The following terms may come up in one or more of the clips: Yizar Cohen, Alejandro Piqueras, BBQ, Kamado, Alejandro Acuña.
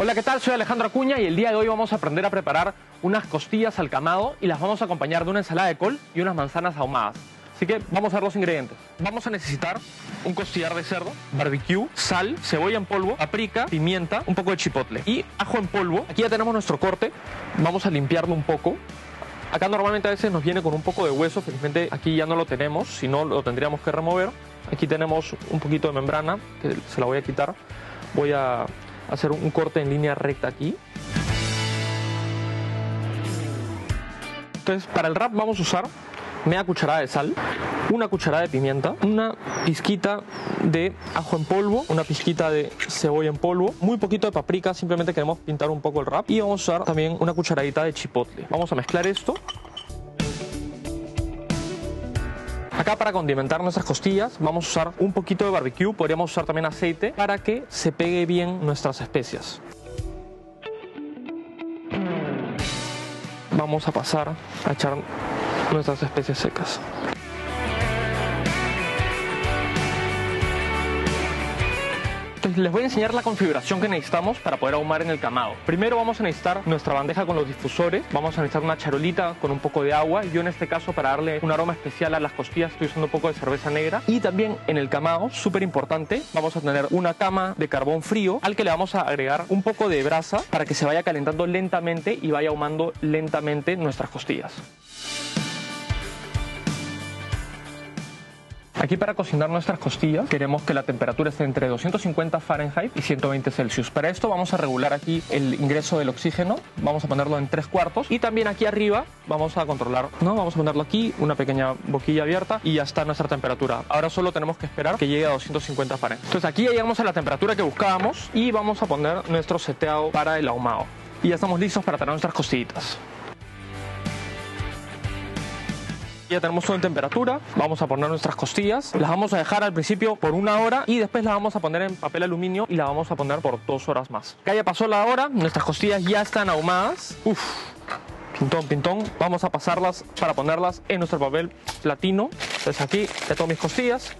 Hola, ¿qué tal? Soy Alejandro Acuña y el día de hoy vamos a aprender a preparar unas costillas al camado y las vamos a acompañar de una ensalada de col y unas manzanas ahumadas. Así que vamos a ver los ingredientes. Vamos a necesitar un costillar de cerdo, barbecue, sal, cebolla en polvo, paprika, pimienta, un poco de chipotle y ajo en polvo. Aquí ya tenemos nuestro corte, vamos a limpiarlo un poco. Acá normalmente a veces nos viene con un poco de hueso, felizmente aquí ya no lo tenemos, si no lo tendríamos que remover. Aquí tenemos un poquito de membrana, que se la voy a quitar. Voy a hacer un corte en línea recta aquí. Entonces, para el wrap vamos a usar media cucharada de sal, una cucharada de pimienta, una pizquita de ajo en polvo, una pizquita de cebolla en polvo, muy poquito de paprika, simplemente queremos pintar un poco el wrap, y vamos a usar también una cucharadita de chipotle. Vamos a mezclar esto. Acá, para condimentar nuestras costillas, vamos a usar un poquito de barbecue, podríamos usar también aceite para que se pegue bien nuestras especias. Vamos a pasar a echar nuestras especias secas. Entonces, les voy a enseñar la configuración que necesitamos para poder ahumar en el camado. Primero vamos a necesitar nuestra bandeja con los difusores, vamos a necesitar una charolita con un poco de agua. Yo en este caso, para darle un aroma especial a las costillas, estoy usando un poco de cerveza negra. Y también en el camado, súper importante, vamos a tener una cama de carbón frío al que le vamos a agregar un poco de brasa para que se vaya calentando lentamente y vaya ahumando lentamente nuestras costillas. Aquí, para cocinar nuestras costillas, queremos que la temperatura esté entre 250 Fahrenheit y 120 Celsius. Para esto vamos a regular aquí el ingreso del oxígeno, vamos a ponerlo en 3/4, y también aquí arriba vamos a controlar, ¿no? Vamos a ponerlo aquí, una pequeña boquilla abierta, y ya está nuestra temperatura. Ahora solo tenemos que esperar que llegue a 250 Fahrenheit. Entonces aquí ya llegamos a la temperatura que buscábamos y vamos a poner nuestro seteado para el ahumado. Y ya estamos listos para tener nuestras costillitas. Ya tenemos todo en temperatura, vamos a poner nuestras costillas, las vamos a dejar al principio por 1 hora y después las vamos a poner en papel aluminio y las vamos a poner por 2 horas más. Acá ya pasó la hora, nuestras costillas ya están ahumadas. Uf, pintón, pintón. Vamos a pasarlas para ponerlas en nuestro papel platino. Entonces aquí ya tengo mis costillas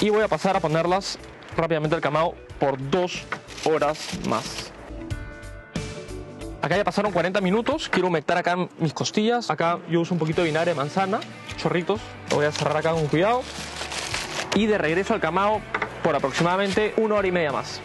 y voy a pasar a ponerlas rápidamente al camado por 2 horas más. Acá ya pasaron 40 minutos, quiero humectar acá mis costillas. Acá yo uso un poquito de vinagre de manzana, chorritos. Lo voy a cerrar acá con cuidado. Y de regreso al camado por aproximadamente 1 hora y media más.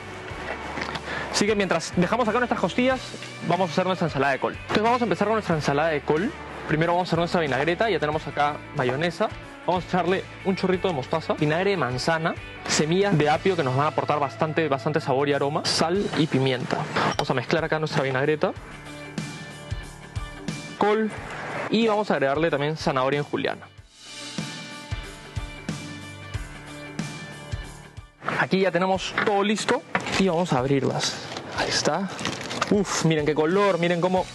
Así que mientras dejamos acá nuestras costillas, vamos a hacer nuestra ensalada de col. Entonces vamos a empezar con nuestra ensalada de col. Primero vamos a hacer nuestra vinagreta, ya tenemos acá mayonesa. Vamos a echarle un chorrito de mostaza, vinagre de manzana, semillas de apio que nos van a aportar bastante sabor y aroma, sal y pimienta. Vamos a mezclar acá nuestra vinagreta, col, y vamos a agregarle también zanahoria en juliana. Aquí ya tenemos todo listo y vamos a abrirlas. Ahí está. Uf, miren qué color, miren cómo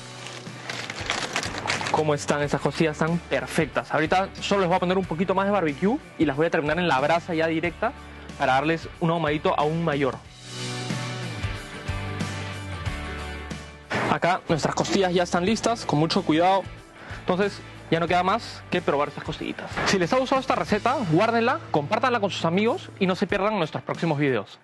están esas costillas, están perfectas. Ahorita solo les voy a poner un poquito más de barbecue y las voy a terminar en la brasa ya directa para darles un ahumadito aún mayor. Acá nuestras costillas ya están listas, con mucho cuidado. Entonces ya no queda más que probar estas costillitas. Si les ha gustado esta receta, guárdenla, compártanla con sus amigos y no se pierdan nuestros próximos videos.